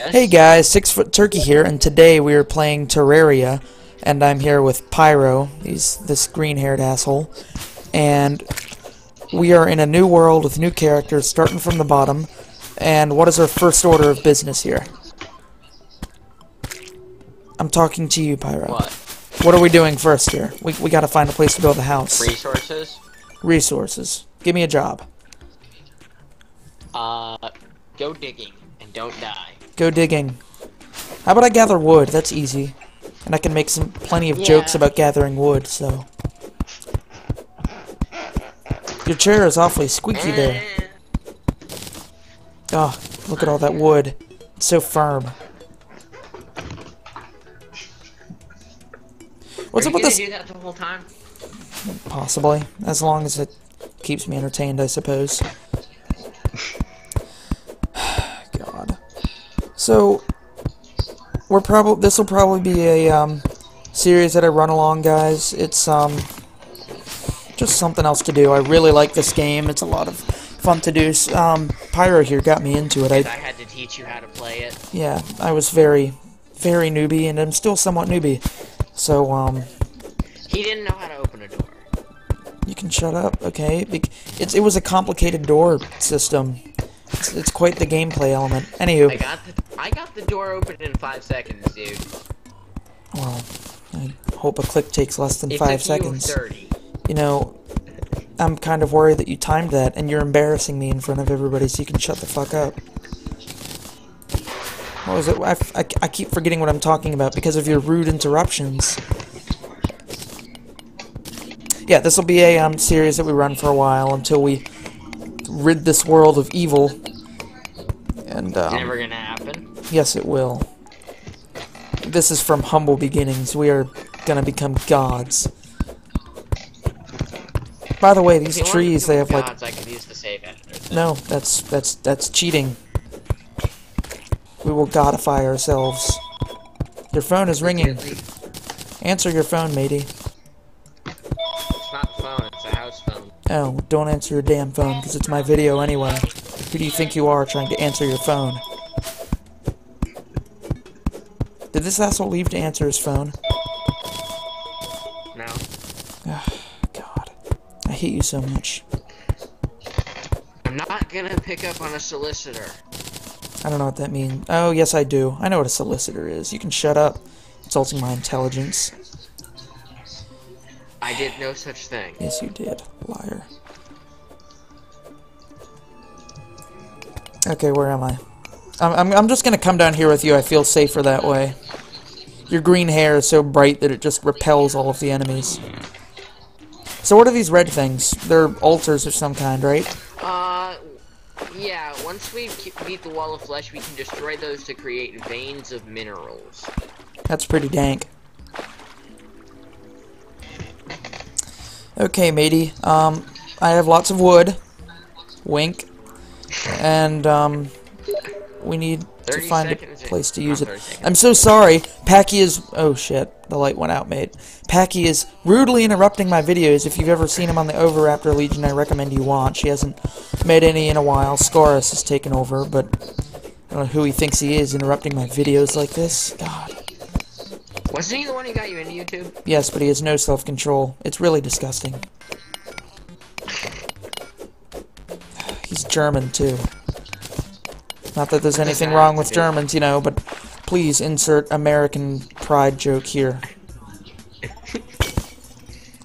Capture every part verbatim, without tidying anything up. Hey guys, Six Foot Turkey here, and today we are playing Terraria, and I'm here with Pyro, he's this green-haired asshole, and we are in a new world with new characters, starting from the bottom, and what is our first order of business here? I'm talking to you, Pyro. What? What are we doing first here? We, we gotta find a place to build a house. Resources? Resources. Give me a job. Uh, go digging. Don't die. Go digging. How about I gather wood? That's easy. And I can make some plenty of yeah. jokes about gathering wood, so. Your chair is awfully squeaky there. Oh, look at all that wood. It's so firm. What's Are up you with this? Do that the whole time? Possibly. As long as it keeps me entertained, I suppose. So, we're probably this will probably be a um, series that I run along, guys. It's um, just something else to do. I really like this game. It's a lot of fun to do. Um, Pyro here got me into it. I, I had to teach you how to play it. Yeah, I was very, very newbie, and I'm still somewhat newbie. So, um... he didn't know how to open a door. You can shut up, okay? It's, it was a complicated door system. It's, it's quite the gameplay element. Anywho. I got the I got the door open in five seconds, dude. Well, I hope a click takes less than five seconds. thirty. You know, I'm kind of worried that you timed that, and you're embarrassing me in front of everybody, so you can shut the fuck up. What was it? I, I, I keep forgetting what I'm talking about because of your rude interruptions. Yeah, this will be a um, series that we run for a while until we rid this world of evil. And, um, it's never gonna happen. Yes, it will. This is from humble beginnings. We are gonna become gods. By the way, these trees, they have gods, like... I could use the save editor. No, that's, that's, that's cheating. We will godify ourselves. Your phone is ringing. Answer your phone, matey. It's not a phone, it's a house phone. Oh, don't answer your damn phone, because it's my video anyway. Who do you think you are trying to answer your phone? Did this asshole leave to answer his phone? No. Oh, God. I hate you so much. I'm not gonna pick up on a solicitor. I don't know what that means. Oh, yes I do. I know what a solicitor is. You can shut up. Insulting my intelligence. I did no such thing. Yes, you did. Liar. Okay, where am I? I'm, I'm, I'm just gonna come down here with you. I feel safer that way. Your green hair is so bright that it just repels all of the enemies. So what are these red things? They're altars of some kind, right? Uh, yeah. Once we beat the wall of flesh, we can destroy those to create veins of minerals. That's pretty dank. Okay, matey. Um, I have lots of wood. Wink. And, um, we need to find a place to use it. I'm so sorry. Packy is... Oh, shit. The light went out, mate. Packy is rudely interrupting my videos. If you've ever seen him on the Oviraptor Legion, I recommend you watch. He hasn't made any in a while. Scarus has taken over, but I don't know who he thinks he is interrupting my videos like this. God. Wasn't he the one who got you into YouTube? Yes, but he has no self-control. It's really disgusting. He's German, too. Not that there's anything wrong with Germans, you know, but please insert American pride joke here.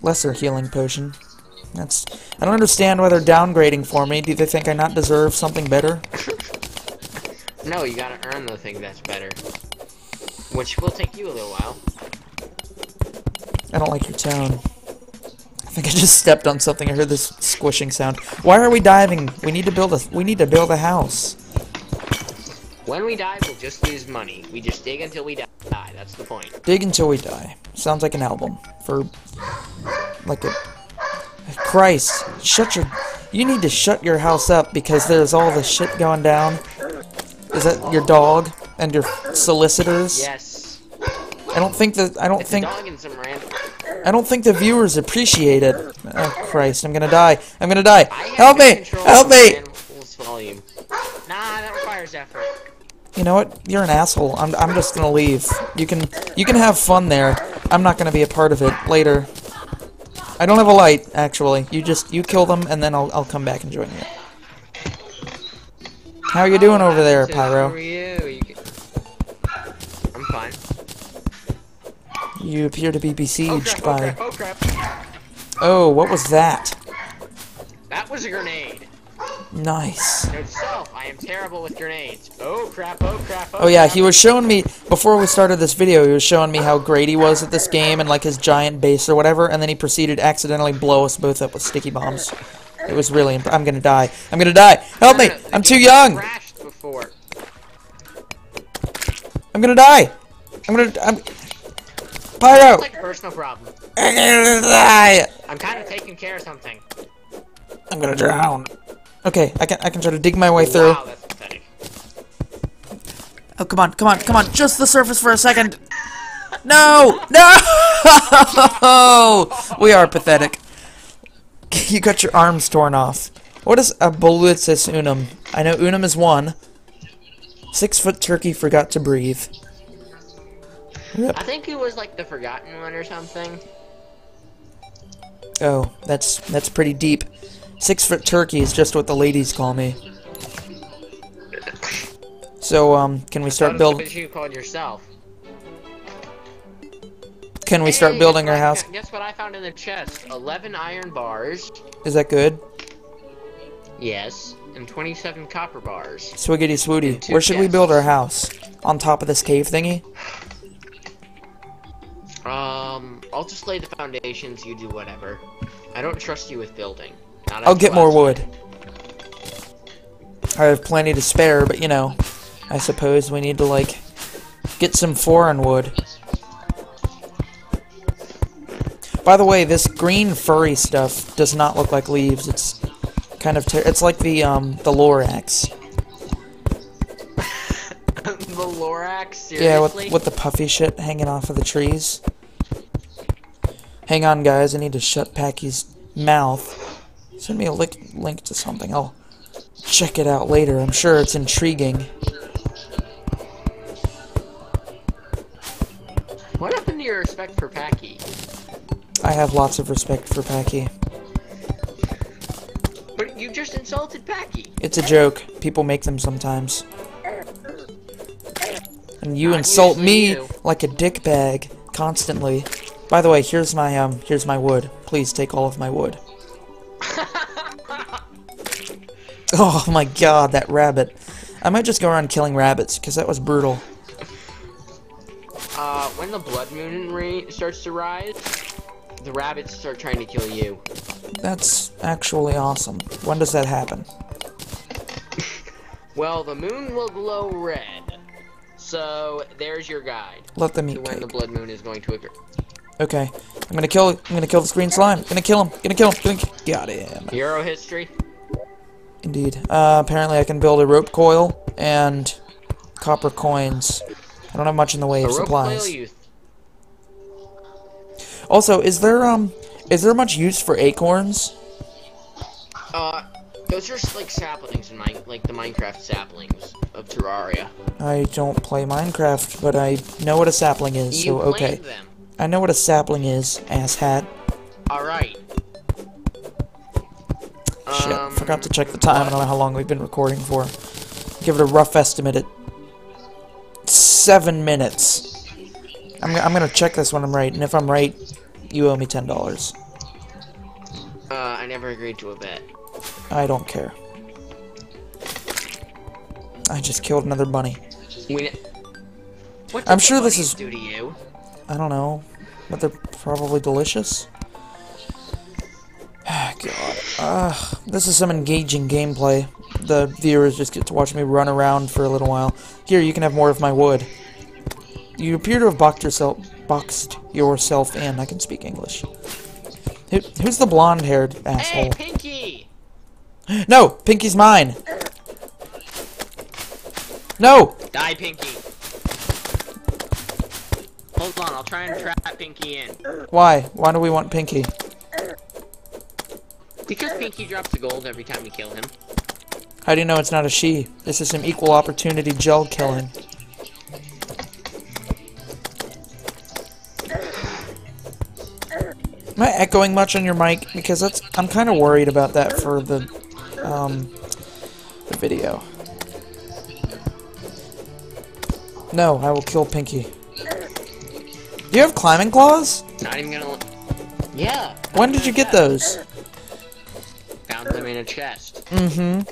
Lesser healing potion. That's... I don't understand why they're downgrading for me. Do they think I not deserve something better? No, you gotta earn the thing that's better. Which will take you a little while. I don't like your tone. I think I just stepped on something. I heard this squishing sound. Why are we diving? We need to build a we need to build a house. When we dive, we'll just lose money. We just dig until we die. That's the point. Dig until we die. Sounds like an album for like a Christ. Shut your you need to shut your house up because there's all this shit going down. Is that your dog and your solicitors? Yes. I don't think that I don't it's think a dog and some random I don't think the viewers appreciate it. Oh, Christ, I'm gonna die. I'm gonna die. Help me! Help me! Nah, that requires effort. You know what? You're an asshole. I'm I'm just gonna leave. You can you can have fun there. I'm not gonna be a part of it later. I don't have a light, actually. You just you kill them and then I'll I'll come back and join you. How are you doing over there, Pyro? How are you? You can... I'm fine. You appear to be besieged oh, crap, by. Oh crap, oh crap! Oh, what was that? That was a grenade. Nice. Note self, I am terrible with grenades. Oh crap, oh crap, oh, oh yeah, crap. He was showing me, before we started this video, he was showing me how great he was at this game and like his giant base or whatever, and then he proceeded to accidentally blow us both up with sticky bombs. It was really imp- I'm gonna die. I'm gonna die. Help me! I'm too young! I'm gonna die! I'm gonna- I'm- Pyro! It's like a personal problem. I'm gonna die! I'm kinda taking care of something. I'm gonna drown. Okay, I can I can try to dig my way through. Wow, that's pathetic. Oh, come on, come on, come on! Just the surface for a second. No, no! We are pathetic. You got your arms torn off. What is abolitus unum? I know unum is one. Six foot turkey forgot to breathe. Yep. I think it was like the forgotten one or something. Oh, that's that's pretty deep. Six foot turkey is just what the ladies call me. So, um, can we start building? You called yourself. Can we start building our house? Guess what I found in the chest? Eleven iron bars. Is that good? Yes, and twenty-seven copper bars. Swiggity swooty. Where should we build our house? On top of this cave thingy? Um, I'll just lay the foundations. You do whatever. I don't trust you with building. I'll get more wood. I have plenty to spare, but you know, I suppose we need to like get some foreign wood. By the way, this green furry stuff does not look like leaves. It's kind of ter it's like the um the Lorax. The Lorax, seriously? Yeah, with with the puffy shit hanging off of the trees. Hang on, guys. I need to shut Packy's mouth. Send me a link to something. I'll check it out later. I'm sure it's intriguing. What happened to your respect for Packy? I have lots of respect for Packy. But you just insulted Packy. It's a joke. People make them sometimes. And you Not insult me you. like a dickbag constantly. By the way, here's my um, here's my wood. Please take all of my wood. Oh my god, that rabbit. I might just go around killing rabbits, because that was brutal. Uh, when the blood moon ra starts to rise, the rabbits start trying to kill you. That's actually awesome. When does that happen? Well, the moon will glow red. So, there's your guide. Let them eat to when cake. The blood moon is going to occur. Okay. I'm gonna kill- I'm gonna kill this green slime. Gonna kill him. Gonna kill him. Gonna got him. Hero history. Indeed. Uh, apparently I can build a rope coil and copper coins. I don't have much in the way of supplies. Also, is there um, is there much use for acorns? Uh, those are just like saplings in mine, like the Minecraft saplings of Terraria. I don't play Minecraft, but I know what a sapling is. You so okay. Them. I know what a sapling is, asshat. All right. Shit, um, forgot to check the time. I don't know how long we've been recording for. Give it a rough estimate at seven minutes. I'm, I'm gonna check this when I'm right, and if I'm right, you owe me ten dollars. Uh, I never agreed to a bet. I don't care. I just killed another bunny. We what I'm sure this is. Do to you? I don't know, but they're probably delicious. God, uh, this is some engaging gameplay. The viewers just get to watch me run around for a little while. Here, you can have more of my wood. You appear to have boxed yourself, boxed yourself in. I can speak English. Who, who's the blonde-haired asshole? Hey, Pinky! No, Pinky's mine. No. Die, Pinky. Hold on, I'll try and trap Pinky in. Why? Why do we want Pinky? Because Pinky drops the gold every time we kill him. How do you know it's not a she? This is some equal opportunity gel killing. Am I echoing much on your mic? Because that's, I'm kind of worried about that for the, um, the video. No, I will kill Pinky. Do you have climbing claws? Not even gonna look. Yeah. When did you get those? Found them in a chest. Mm-hmm.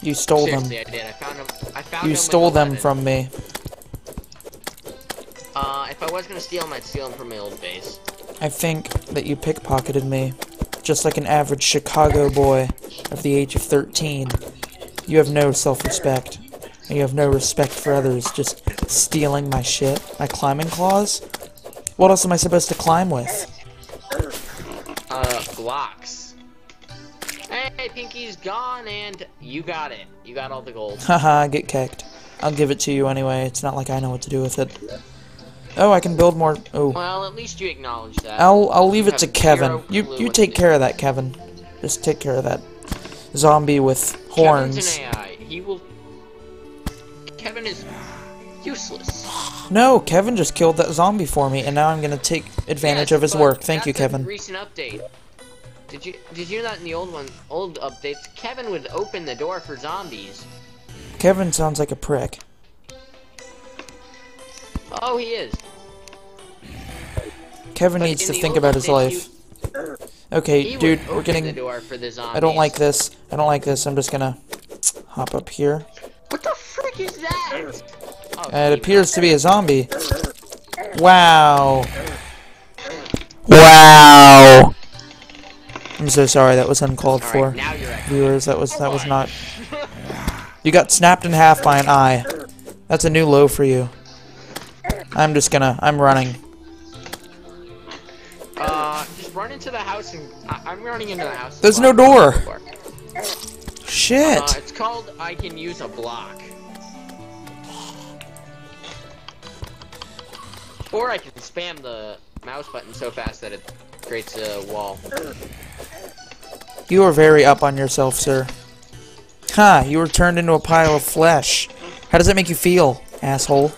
You stole Seriously, them. I did. I found them. I found you stole them from me. Uh, if I was gonna steal them, I'd steal them from my old base. I think that you pickpocketed me, just like an average Chicago boy of the age of thirteen. You have no self-respect, and you have no respect for others. Just stealing my shit, my climbing claws. What else am I supposed to climb with? Uh, blocks. Hey, Pinky's gone, and you got it. You got all the gold. Haha, get kicked. I'll give it to you anyway. It's not like I know what to do with it. Oh, I can build more. Oh. Well, at least you acknowledge that. I'll I'll leave it to Kevin. You you take care of that, Kevin. Just take care of that zombie with horns. Kevin's an A I. He will. Kevin is useless. No, Kevin just killed that zombie for me, and now I'm gonna take advantage yes, of his work. Thank you, Kevin. Recent update. Did you did you not in the old one old updates? Kevin would open the door for zombies. Kevin sounds like a prick. Oh, he is. Kevin needs to think about his life. Okay, dude, we're getting... I don't like this. I don't like this. I'm just gonna hop up here. What the frick is that? It appears to be a zombie. Wow. Wow. I'm so sorry. That was uncalled for. Viewers, that was that was not... You got snapped in half by an eye. That's a new low for you. I'm just gonna. I'm running. Uh, just run into the house and I, I'm running into the house. There's no door. Shit. Uh, it's called I can use a block. Or I can spam the mouse button so fast that it creates a wall. You are very up on yourself, sir. Ha! Huh, you were turned into a pile of flesh. How does that make you feel, asshole?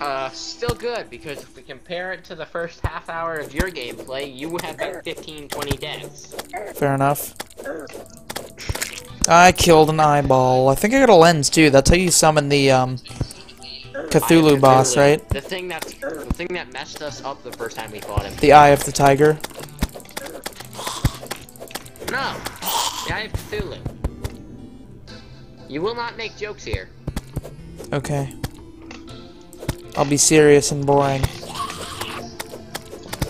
Uh, still good, because if we compare it to the first half hour of your gameplay, you have like fifteen, twenty deaths. Fair enough. I killed an eyeball. I think I got a lens, too. That's how you summon the, um, Cthulhu boss, right? The thing that, the thing that messed us up the first time we fought him. The Eye of the Tiger? No! The Eye of Cthulhu. You will not make jokes here. Okay. I'll be serious and boring.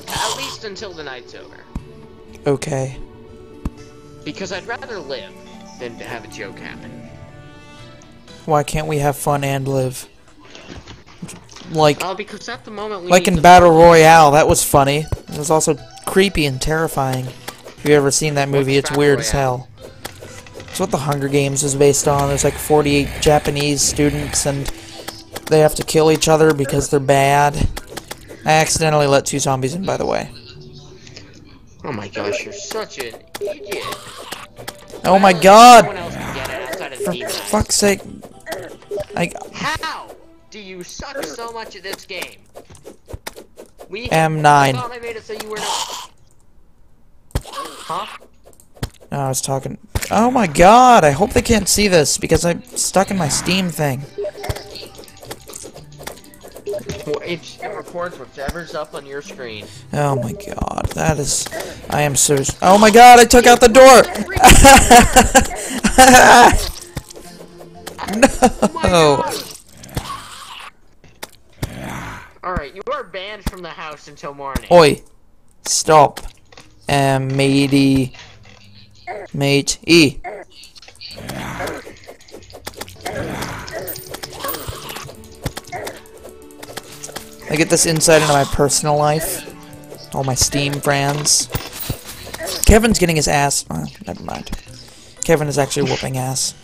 At least until the night's over. Okay. Because I'd rather live than to have a joke happen. Why can't we have fun and live? Like, uh, because at the moment we like in Battle Royale, that was funny. It was also creepy and terrifying. If you've ever seen that movie, it's weird as hell. It's what the Hunger Games is based on. There's like forty-eight Japanese students and they have to kill each other because they're bad. I accidentally let two zombies in, by the way. Oh my gosh, you're such an idiot. Oh my god! For fuck's sake. I... How do you suck so much at this game? We M nine. I thought I made it so you were not... Huh? No, I was talking... Oh my god, I hope they can't see this because I'm stuck in my Steam thing. It records whatever's up on your screen. Oh my god, that is... I am so... Oh my god, I took out the door! No! Alright, you are banned from the house until morning. Oi! Stop. Um, matey. Mate. E. I get this insight into my personal life. All my Steam friends. Kevin's getting his ass... Oh, never mind. Kevin is actually whooping ass.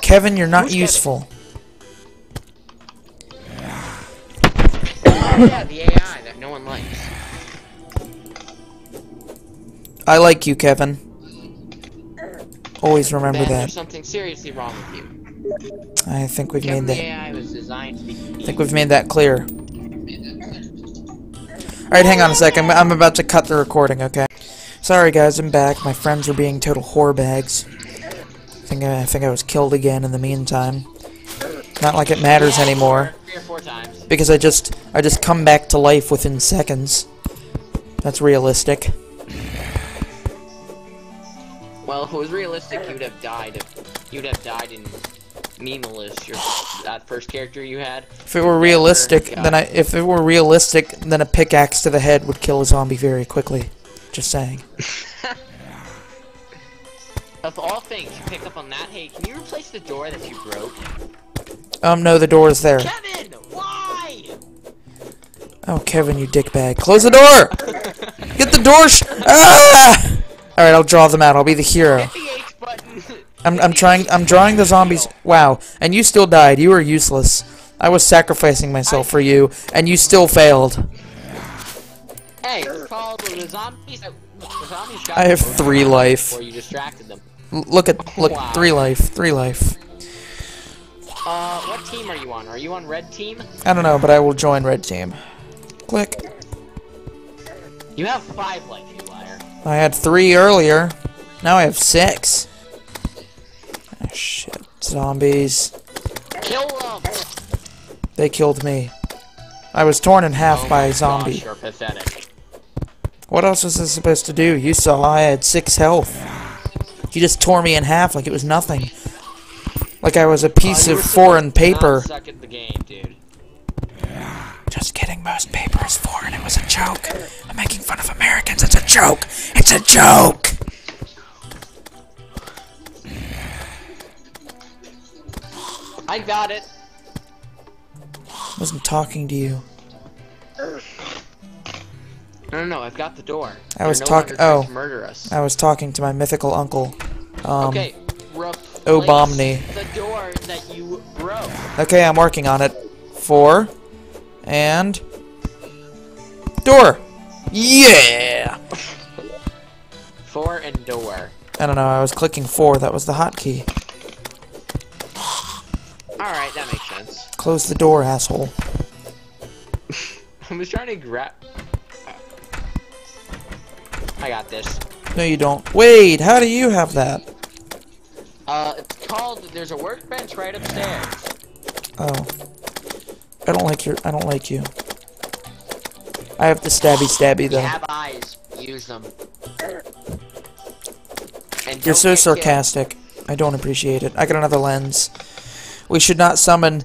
Kevin, you're not Who's useful. Yeah, the A I that no one likes. I like you, Kevin. Always remember that. There's something seriously wrong with you. I think we've Kevin, made that. A I was designed to be I think we've made that clear. Alright, hang on a second. I'm about to cut the recording, okay? Sorry, guys, I'm back. My friends are being total whorebags. I think I, I think I was killed again in the meantime. Not like it matters anymore. Three or four times. Because I just, I just come back to life within seconds. That's realistic. Well, if it was realistic, you'd have died. If, you'd have died in Memelis, your that first character you had. If it were realistic, then I. If it were realistic, then a pickaxe to the head would kill a zombie very quickly. Just saying. Of all things, you pick up on that. Hey, can you replace the door that you broke? Um, no, the door is there. Kevin, why? Oh, Kevin, you dickbag! Close the door. Get the door. Sh ah! All right, I'll draw them out. I'll be the hero. Hit the H button. I'm, I'm trying. I'm drawing the zombies. Wow, and you still died. You were useless. I was sacrificing myself I for you, and you still failed. Hey, call the zombies. The zombies got I have three life. Or you distracted them. L look at look. Wow. Three life. Three life. Uh, what team are you on? Are you on red team? I don't know, but I will join red team. Click. You have five life, you liar. I had three earlier. Now I have six. Oh, shit, zombies. Kill them. They killed me. I was torn in half oh by a zombie. Gosh, you're pathetic. What else was this supposed to do? You saw I had six health. You just tore me in half like it was nothing. Like I was a piece uh, of foreign paper. Suck at the game, dude. Just kidding, most paper is foreign. It was a joke. I'm making fun of Americans. It's a joke. It's a joke. I got it. I wasn't talking to you. No, no, no. I've got the door. I You're was no talking. Oh, murder us. I was talking to my mythical uncle. Um, okay. Obomni. The door that you broke. Okay, I'm working on it. Four. And... Door! Yeah! Four and door. I don't know, I was clicking four. That was the hotkey. Alright, that makes sense. Close the door, asshole. I was trying to grab... I got this. No, you don't. Wait, how do you have that? Uh, it's called. There's a workbench right upstairs. Oh, I don't like your. I don't like you. I have the stabby stabby though. You have eyes. Use them. And you're so sarcastic. Killed. I don't appreciate it. I got another lens. We should not summon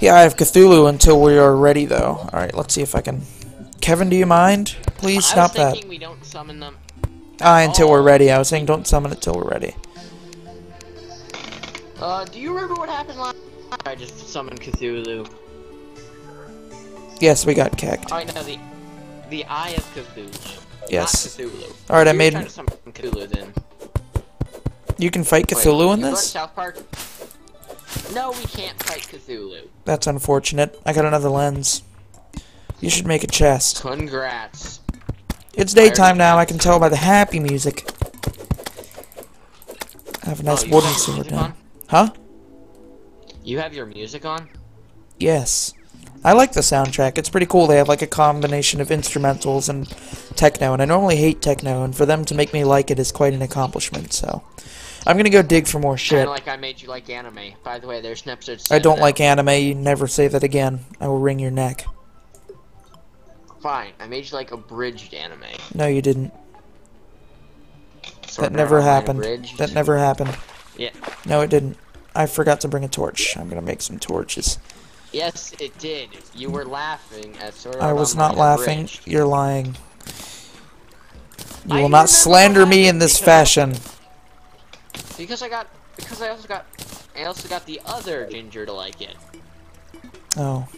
the Eye of Cthulhu until we are ready, though. All right, let's see if I can. Kevin, do you mind? Please I stop was thinking that. We don't summon them. Ah, until all. We're ready. I was saying don't summon it till we're ready. Uh, do you remember what happened last time? I just summoned Cthulhu. Yes, we got kicked. Alright, now the, the Eye of Cthulhu. Yes. Alright, I made... You were trying to summon Cthulhu then. You can fight Cthulhu Wait, in this? South Park? No, we can't fight Cthulhu. That's unfortunate. I got another lens. You should make a chest. Congrats. It's daytime now, I can tell by the happy music. I have a nice oh, wooden sword now. Huh? You have your music on? Yes. I like the soundtrack. It's pretty cool. They have like a combination of instrumentals and techno, and I normally hate techno, and for them to make me like it is quite an accomplishment, so... I'm gonna go dig for more shit. Kinda like I made you like anime. By the way, there's an episode... I don't like anime. You never say that again. I will wring your neck. Fine. I made you like abridged anime. No, you didn't. That never happened. That never happened. Yeah. No, it didn't. I forgot to bring a torch. I'm gonna make some torches. Yes, it did. You were laughing at sort of. I was not laughing. Bridge. You're lying. You I will not slander me in this fashion. Because I got. Because I also got. I also got the other ginger to like it. Oh.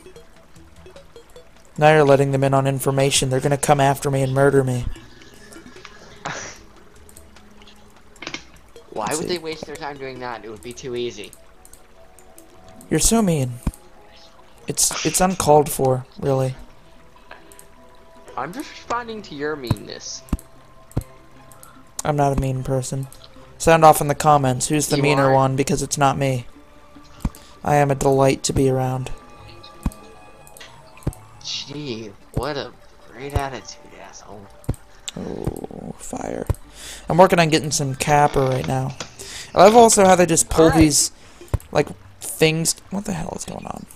Now you're letting them in on information. They're gonna come after me and murder me. Why would they waste their time doing that? It would be too easy. You're so mean. It's it's uncalled for, really. I'm just responding to your meanness. I'm not a mean person. Sound off in the comments. Who's the you meaner are. one? Because it's not me. I am a delight to be around. Gee, what a great attitude, asshole. Oh, fire. I'm working on getting some capper right now. I love also how they just pull right. these, like, things. What the hell is going on?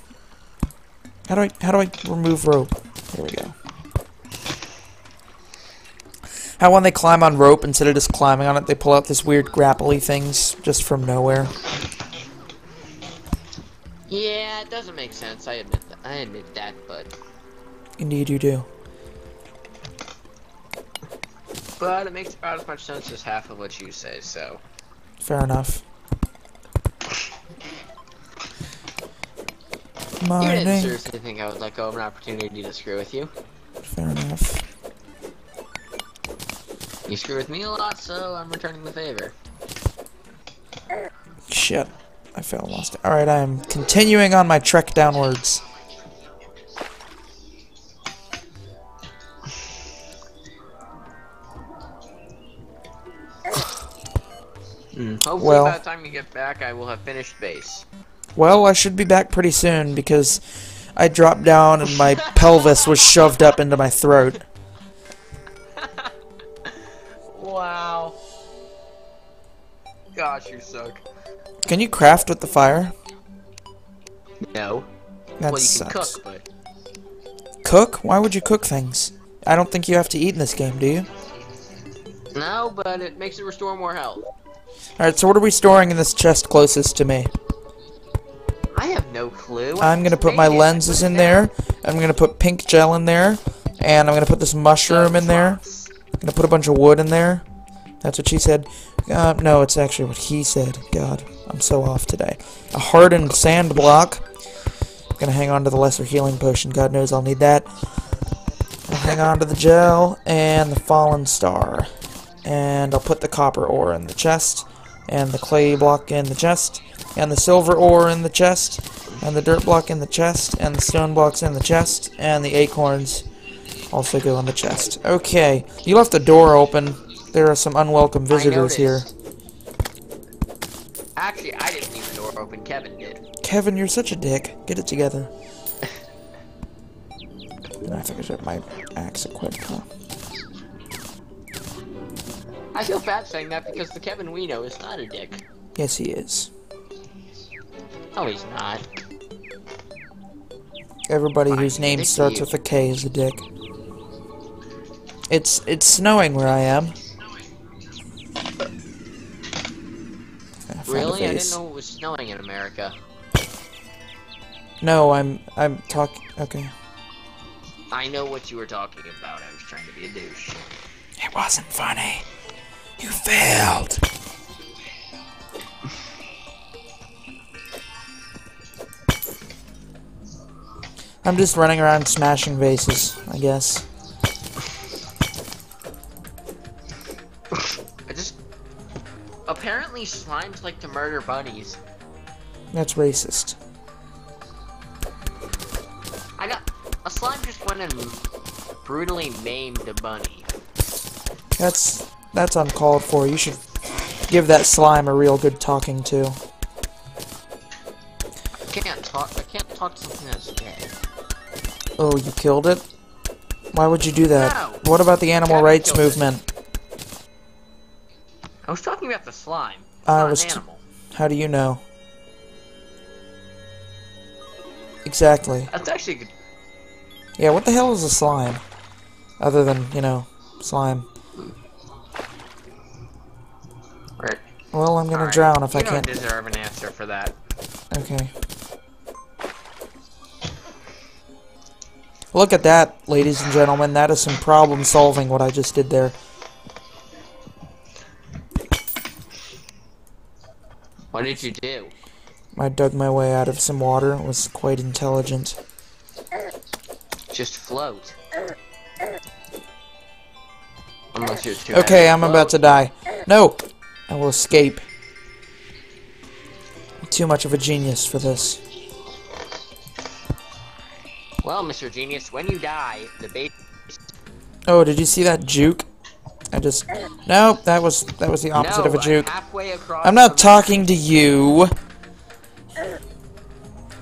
How do I, how do I remove rope? Here we go. How when they climb on rope, instead of just climbing on it, they pull out this weird grapple-y things just from nowhere. Yeah, it doesn't make sense. I admit that. I admit that, but indeed you do. But it makes about as much sense as half of what you say. So fair enough. My you didn't name. seriously think I would let go of an opportunity to screw with you. Fair enough. You screw with me a lot, so I'm returning the favor. Shit. I fell and lost it. Alright, I am continuing on my trek downwards. Hmm. Hopefully well, by the time you get back, I will have finished base. Well, I should be back pretty soon because I dropped down and my pelvis was shoved up into my throat. Wow. Gosh, you suck. Can you craft with the fire? No. That well, you sucks. Can cook, but... cook? Why would you cook things? I don't think you have to eat in this game, do you? No, but it makes it restore more health. Alright, so what are we storing in this chest closest to me? I have no clue. I'm going to put my lenses in there. I'm going to put pink gel in there. And I'm going to put this mushroom in there. I'm going to put a bunch of wood in there. That's what she said. Uh, no, it's actually what he said. God, I'm so off today. A hardened sand block. I'm gonna hang on to the lesser healing potion. God knows I'll need that. I'll hang on to the gel and the fallen star. And I'll put the copper ore in the chest. And the clay block in the chest. And the silver ore in the chest. And the dirt block in the chest. And the stone blocks in the chest. And the acorns also go in the chest. Okay, you left the door open. There are some unwelcome visitors here. Actually, I didn't leave the door open. Kevin did. Kevin, you're such a dick. Get it together. I think I should have my axe equipped. Huh? I feel bad saying that because the Kevin we know is not a dick. Yes, he is. No, he's not. Everybody Fine, whose name starts with a K is a dick. It's it's snowing where I am. Really? I didn't know it was snowing in America. No, I'm I'm talking. Okay. I know what you were talking about. I was trying to be a douche. It wasn't funny. You failed. I'm just running around smashing vases, I guess. Apparently slimes like to murder bunnies. That's racist. I got a slime just went and brutally maimed a bunny. That's that's uncalled for. You should give that slime a real good talking to. I can't talk I can't talk to something that's dead. Oh, you killed it? Why would you do that? No. What about the animal rights movement? It. I was talking about the slime. It's I not was an animal. How do you know? Exactly. That's actually good. Yeah, what the hell is a slime? Other than, you know, slime. Right. Well, I'm gonna right. drown if you I can't. You don't deserve an answer for that. Okay. Look at that, ladies and gentlemen. That is some problem solving what I just did there. What did you do? I dug my way out of some water. It was quite intelligent. Just float. Unless you're too Okay, I'm float. about to die. No! I will escape. I'm too much of a genius for this. Well, Mister Genius, when you die, the baby... Oh, did you see that juke? I just nope. That was that was the opposite no, of a juke. I'm not talking to you.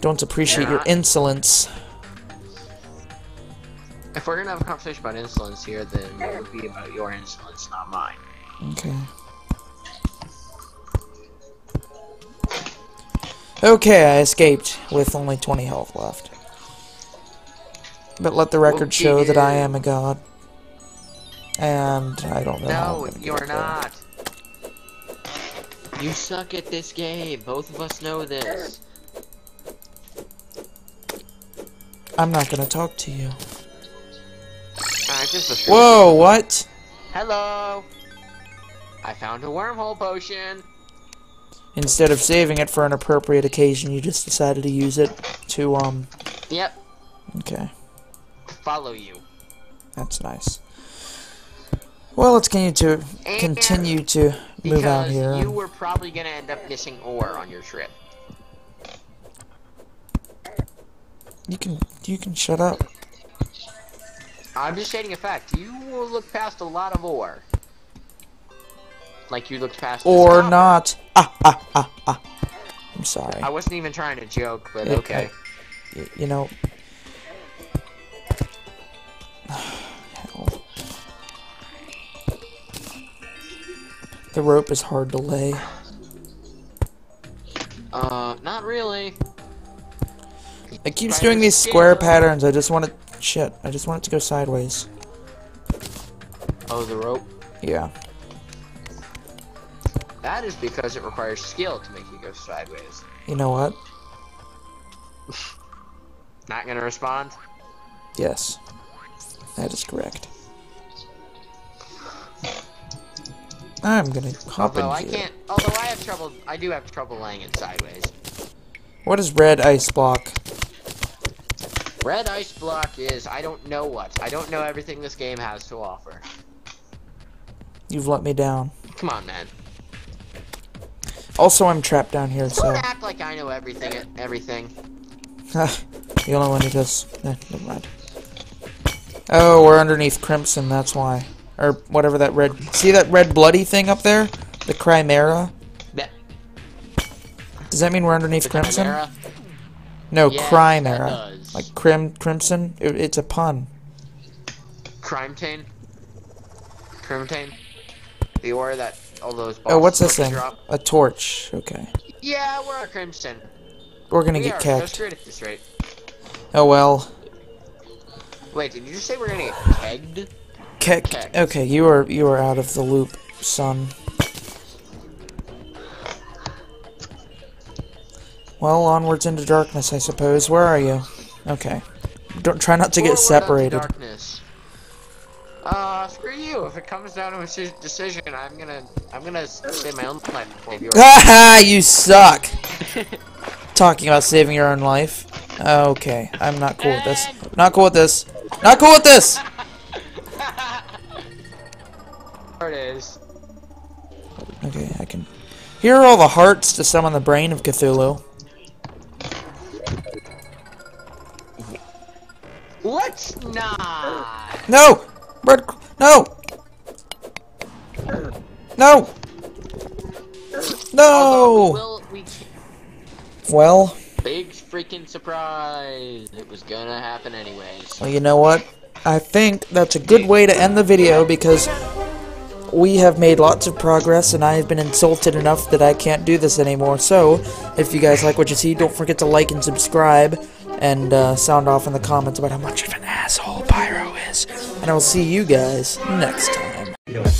Don't appreciate your insolence. If we're gonna have a conversation about insolence here, then it would be about your insolence, not mine. Okay. Okay, I escaped with only twenty health left. But let the record show that I am a god. And I don't know. No, you're not. You suck at this game. Both of us know this. I'm not gonna talk to you. I just Whoa, what? Hello. I found a wormhole potion. Instead of saving it for an appropriate occasion, you just decided to use it to, um... Yep. Okay. Follow you. That's nice. Well, let's continue to, continue to move out here. Because you were probably going to end up missing ore on your trip. You can, you can shut up. I'm just stating a fact. You will look past a lot of ore. Like you looked past or this not. Ah, ah, ah, ah. I'm sorry. I wasn't even trying to joke, but it, okay. I, you know. Hell. The rope is hard to lay. Uh, not really. It keeps Spider's doing these square skin. patterns. I just want it. Shit. I just want it to go sideways. Oh, the rope? Yeah. That is because it requires skill to make you go sideways. You know what? Not gonna respond? Yes. That is correct. I'm gonna hop although into I can't, it. Although I have trouble, I do have trouble laying it sideways. What is red ice block? Red ice block is, I don't know what. I don't know everything this game has to offer. You've let me down. Come on, man. Also, I'm trapped down here, so... Don't act like I know everything, everything. The only one who does... Eh, never mind. Oh, we're underneath Crimson, that's why. Or whatever that red... See that red bloody thing up there? The Chimera? That... Does that mean we're underneath the Crimson? Chimera? No, yeah, Chimera. Like crim Crimson? It, it's a pun. Crimtane? Crimtane? The aura that... All those oh, what's this thing? Drop. A torch. Okay. Yeah, we're at Crimson. We're gonna we get cacked. So screwed at this rate. Oh well. Wait, did you just say we're gonna get kegged? Kegged. Kegged. Okay, you are you are out of the loop, son. Well, onwards into darkness, I suppose. Where are you? Okay. Don't try not to Forward get separated. Uh, screw you. If it comes down to a decision, I'm gonna, I'm gonna save my own life before yours. Haha, you suck. Talking about saving your own life. Okay, I'm not cool with this. Not cool with this. Not cool with this. There it is. Okay, I can. Here are all the hearts to summon the brain of Cthulhu. Let's not. No. Red, no! No! No! Well, we well... Big freaking surprise! It was gonna happen anyways. Well, you know what? I think that's a good way to end the video because we have made lots of progress and I have been insulted enough that I can't do this anymore. So, if you guys like what you see, don't forget to like and subscribe and uh, sound off in the comments about how much of an asshole Pyro is. And I'll see you guys next time.